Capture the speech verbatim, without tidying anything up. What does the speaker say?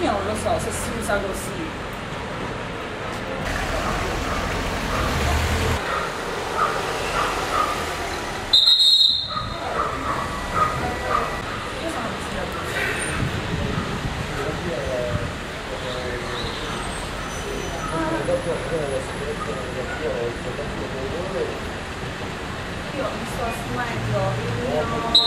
śmiał, został ze Suiza Rosji. Io mi sto assumendo il mio...